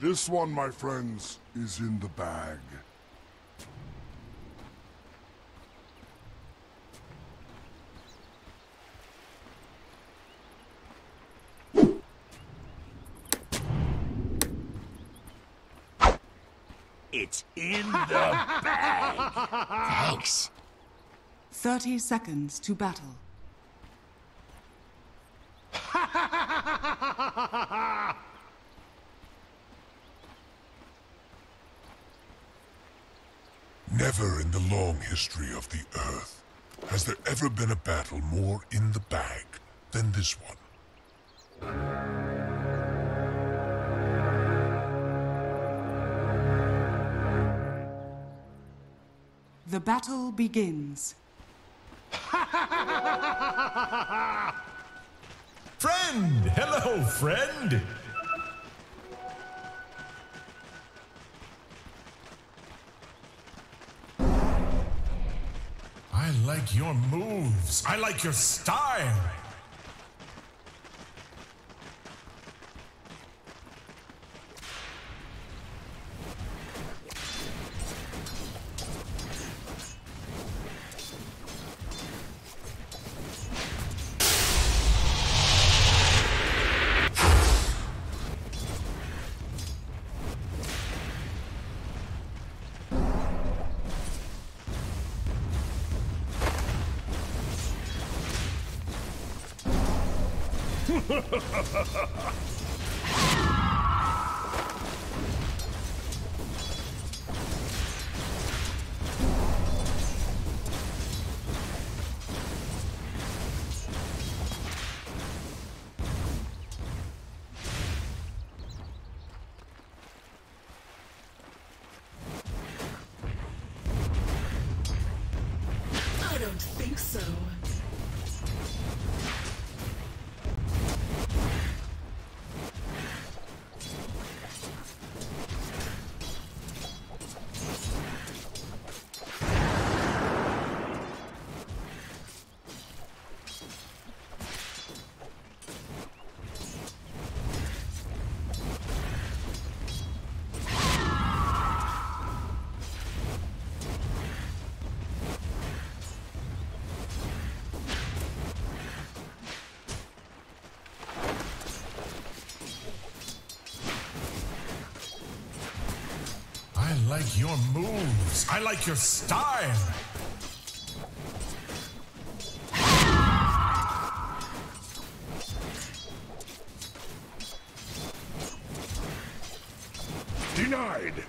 This one, my friends, is in the bag. It's in the bag! Thanks. 30 seconds to battle. Never in the long history of the Earth has there ever been a battle more in the bag than this one. The battle begins. Friend! Hello, friend! I like your moves. I like your style. I don't think so. I like your moves. I like your style. Denied.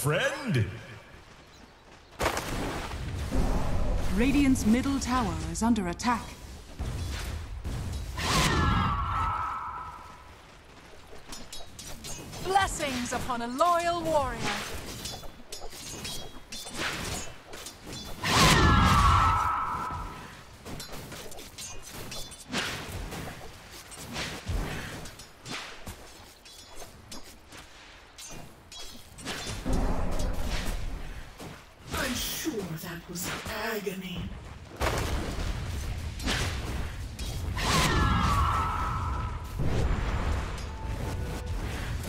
Friend. Radiant's middle tower is under attack. Blessings upon a loyal warrior. That was agony.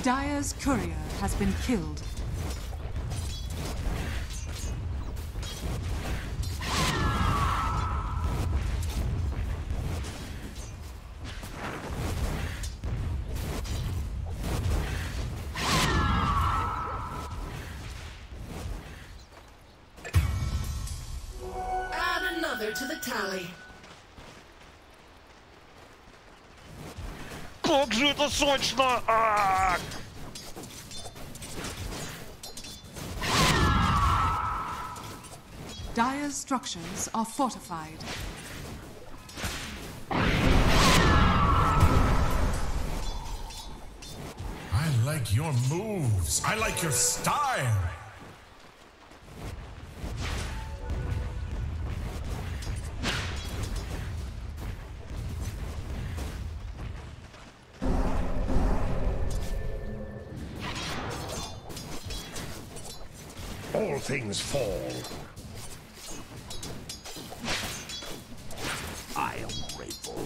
Dire's courier has been killed. To the tally. Как же это сочно! Dire's structures are fortified. I like like your moves. I like your style. All things fall. I am grateful.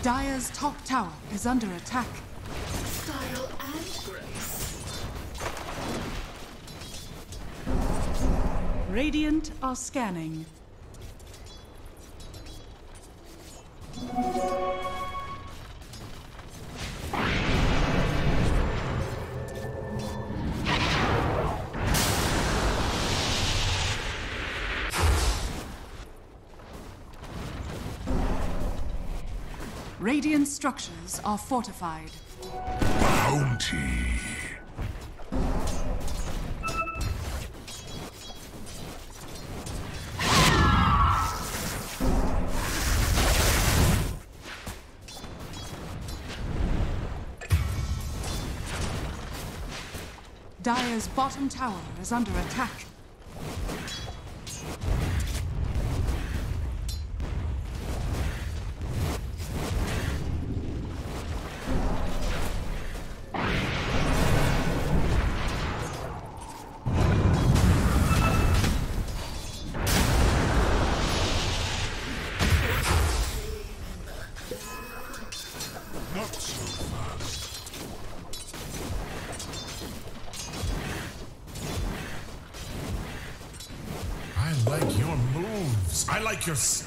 Dire's top tower is under attack. Style and grace. Radiant are scanning. Radiant structures are fortified. Bounty. Dire's bottom tower is under attack.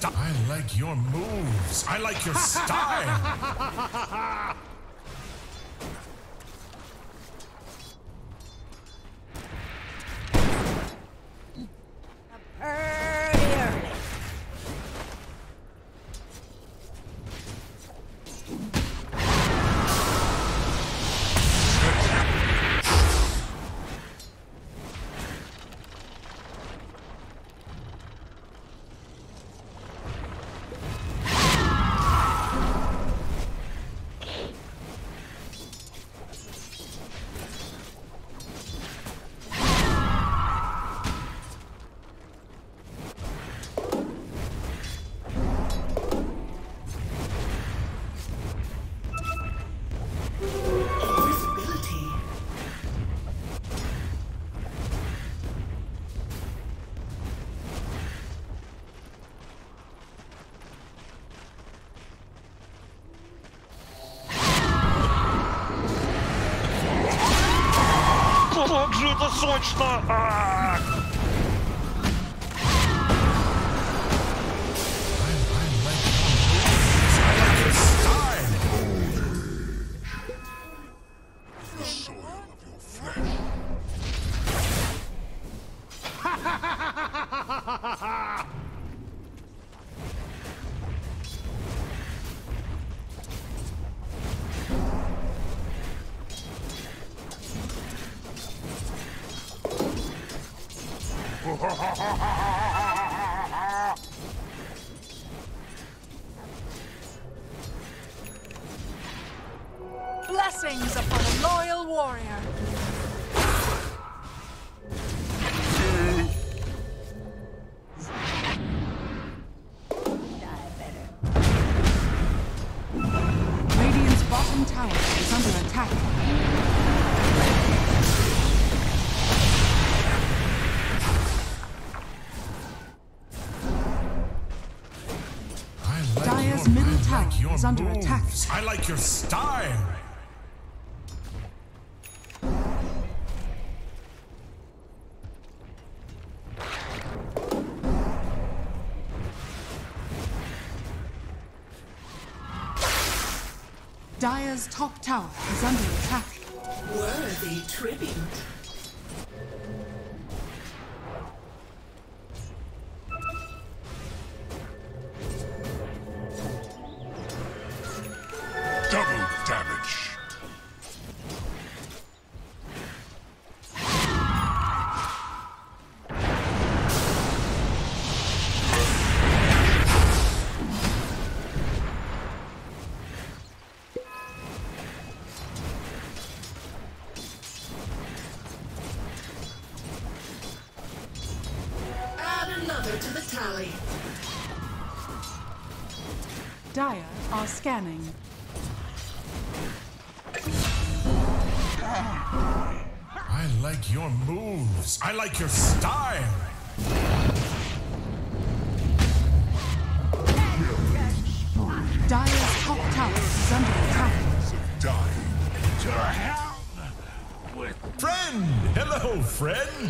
I like your moves. I like your style. Как же это сочно! Blessings upon a loyal warrior. is under attack. I like your style. Dire's top tower is under attack. Worthy tribute. Double damage. Dire are scanning. I like your moves. I like your style. Dire's top tower is under attack. Dying to hell with friend. Hello, friend.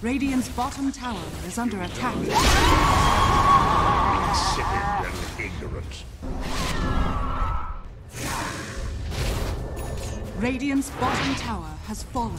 Radiant's bottom tower is under attack. Insipid and ignorant. Radiant's bottom tower has fallen.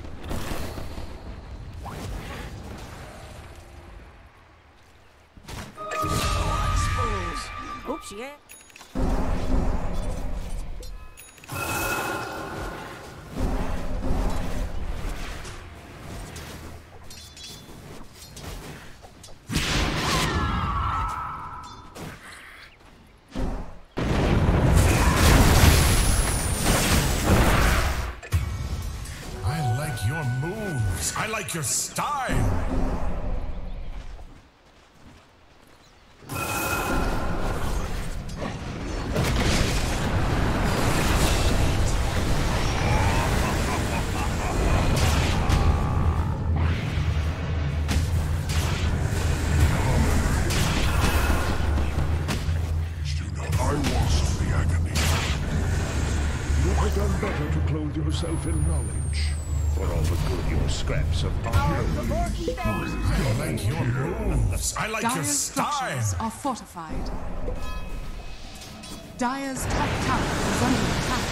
Oops, yeah. I like your style! I like your style. Structures are fortified. Dire's top tower is under attack.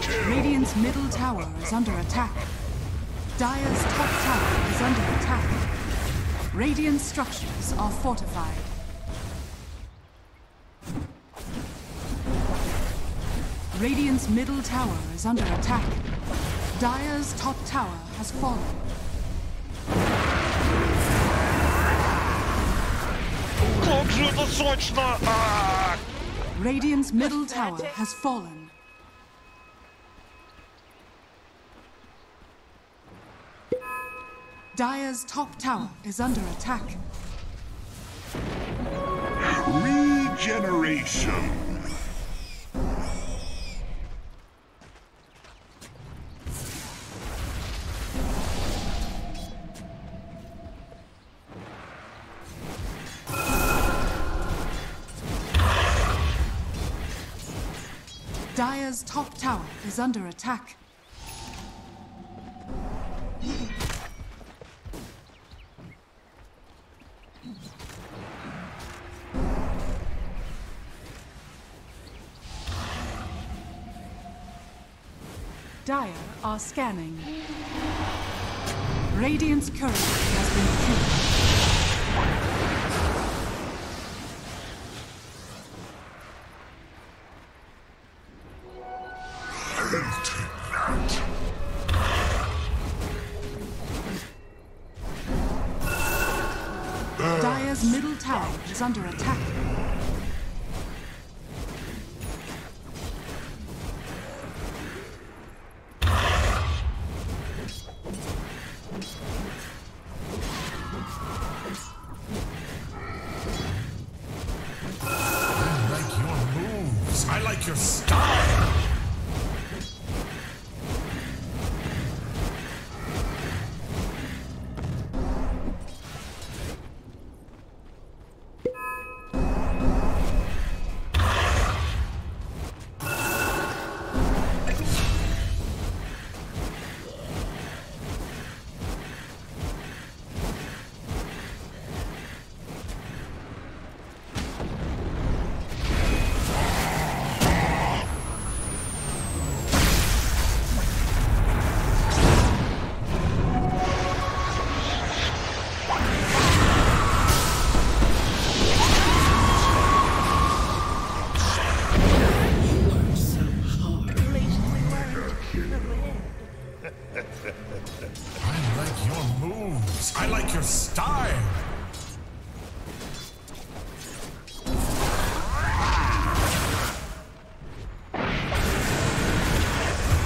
Triple kill. Radiant's middle tower is under attack. Dire's top tower is under attack. Radiant structures are fortified. Radiant's middle tower is under attack. Dire's top tower has fallen. Radiant's middle tower has fallen. Dire's top tower is under attack. Regeneration. Dire's top tower is under attack. Dire are scanning. Radiant's courier has been killed. Dire's middle tower is under attack. I like your moves. I like your style. I like your moves. I like your style.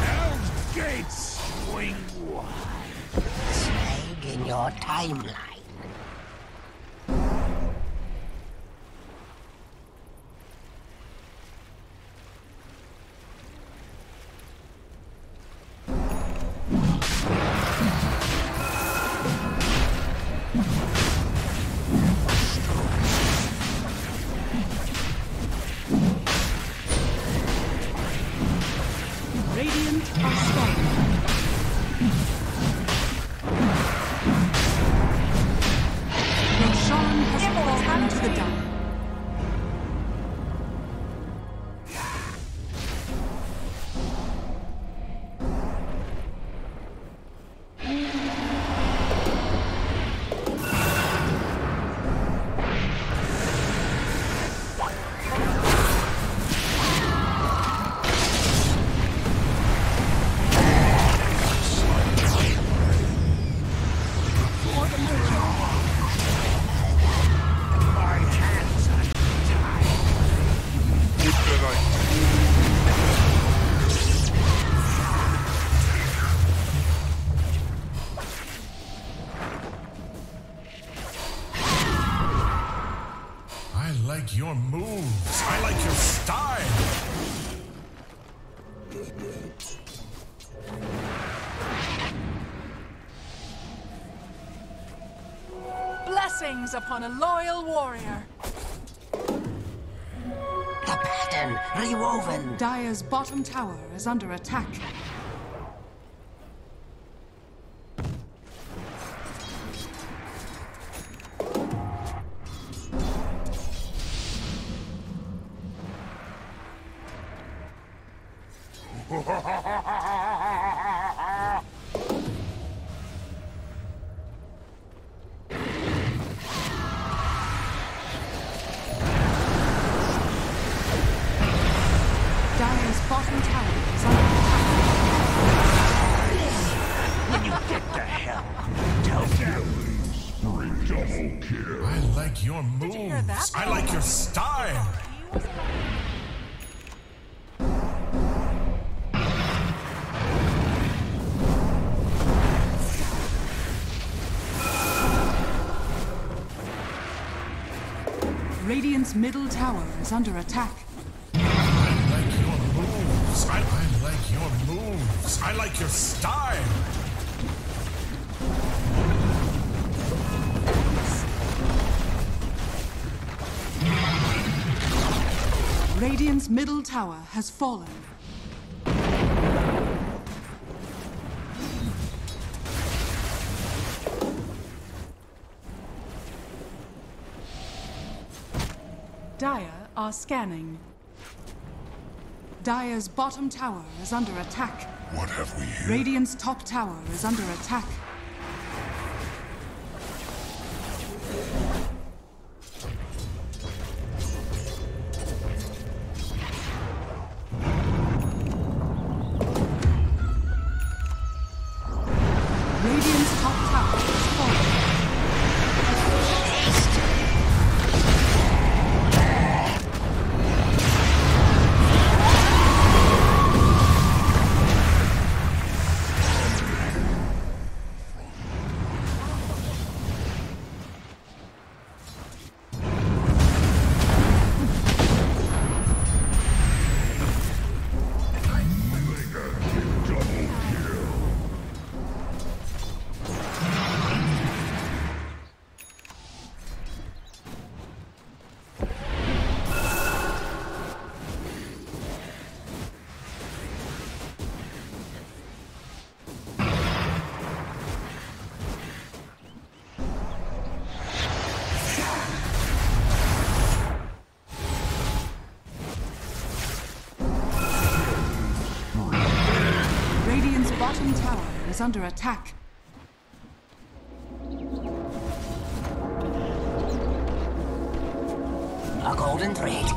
Hell's gates swing wide. Snake in your timeline. I like your moves. I like your style. Blessings upon a loyal warrior. The pattern rewoven. Dire's bottom tower is under attack. Bottom tower is under attack. When you get the hell, don't kill. I like your moves. I like your style. Radiant's middle tower is under attack. I like your moves. I like your style. Radiant's middle tower has fallen. Dire are scanning. Dire's bottom tower is under attack. What have we here? Radiant's top tower is under attack. Under attack. A golden thread.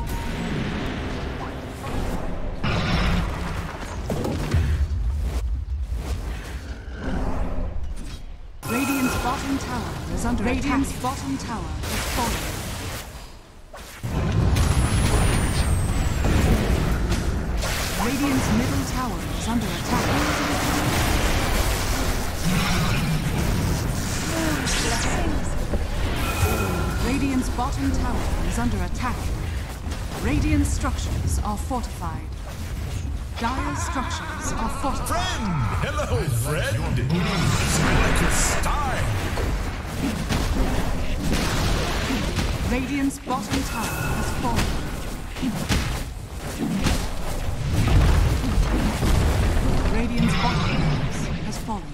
Radiant's bottom tower is under attack. Radiant's bottom tower is falling. Radiant's middle tower is under attack. Radiant's bottom tower is under attack. Radiant's structures are fortified. Dire's structures are fortified. Friend! Hello, friend! It's like it's style! Radiant's bottom tower has fallen. Radiant's bottom tower has fallen.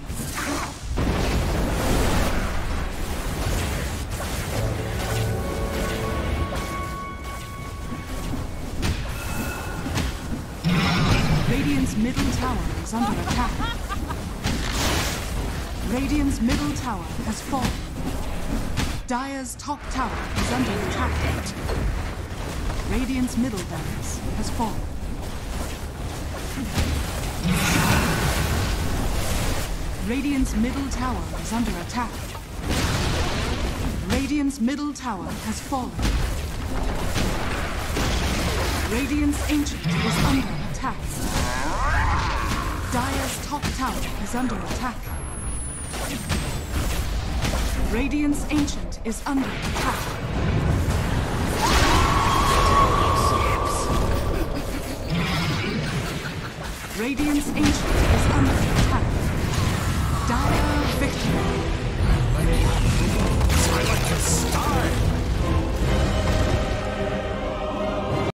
Radiant's middle tower is under attack. Radiant's middle tower has fallen. Dire's top tower is under attack. Radiant's middle barracks has fallen. Radiant's middle tower is under attack. Radiant's middle tower has fallen. Radiant's ancient is under attack. Dire's top tower is under attack. Radiant's Ancient is under attack. Radiant's Ancient is under attack.